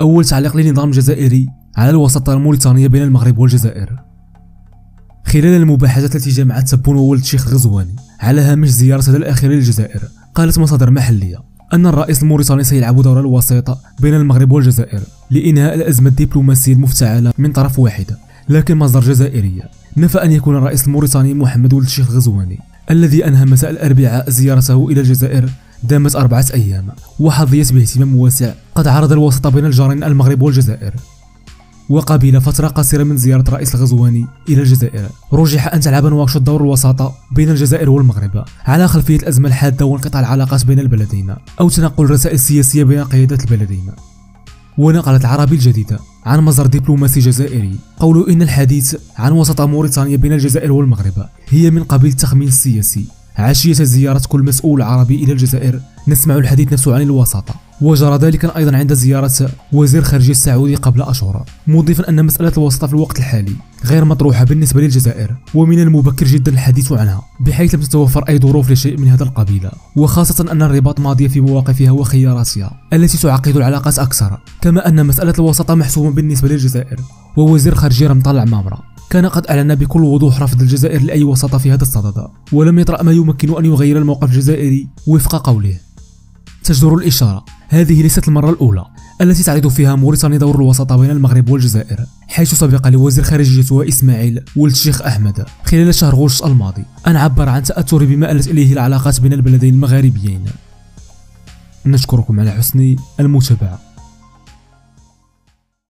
أول تعليق للنظام الجزائري على الوساطة الموريتانية بين المغرب والجزائر. خلال المباحثات التي جمعتها بونو ولد الشيخ غزواني على هامش زيارته الأخيرة للجزائر، قالت مصادر محلية أن الرئيس الموريتاني سيلعب دور الوسيطة بين المغرب والجزائر لإنهاء الأزمة الدبلوماسية المفتعلة من طرف واحد، لكن مصدر جزائرية نفى أن يكون الرئيس الموريتاني محمد ولد الشيخ غزواني الذي أنهى مساء الأربعاء زيارته إلى الجزائر دامت 4 أيام وحظيت باهتمام واسع قد عرض الوساطة بين الجارين المغرب والجزائر. وقبل فترة قصيرة من زيارة الرئيس الغزواني إلى الجزائر، رجح أن تلعب نواكشوط دور الوساطة بين الجزائر والمغرب على خلفية الأزمة الحادة وانقطاع العلاقات بين البلدين أو تنقل الرسائل السياسية بين قيادات البلدين. ونقلت العربي الجديد عن مصدر دبلوماسي جزائري قوله إن الحديث عن وساطة موريتانيا بين الجزائر والمغرب هي من قبيل التخمين السياسي. عشية زيارة كل مسؤول عربي إلى الجزائر نسمع الحديث نفسه عن الوساطة، وجرى ذلك أيضا عند زيارة وزير خارجية السعودي قبل أشهر، مضيفا أن مسألة الوساطة في الوقت الحالي غير مطروحة بالنسبة للجزائر ومن المبكر جدا الحديث عنها بحيث لم تتوفر أي ظروف لشيء من هذا القبيل، وخاصة أن الرباط ماضية في مواقفها وخياراتها التي تعقد العلاقات أكثر، كما أن مسألة الوساطة محسومة بالنسبة للجزائر. ووزير خارجية رمطان لعمامرة كان قد أعلن بكل وضوح رفض الجزائر لأي وساطة في هذا الصدد، ولم يطرأ ما يمكن أن يغير الموقف الجزائري وفق قوله. تجدر الإشارة هذه ليست المرة الأولى التي تعرض فيها موريتانيا دور الوساطة بين المغرب والجزائر، حيث سبق لوزير خارجيتها اسماعيل ولد الشيخ احمد خلال شهر غشت الماضي أن عبر عن تأثره بما آلت إليه العلاقات بين البلدين المغاربيين. نشكركم على حسن المتابعة.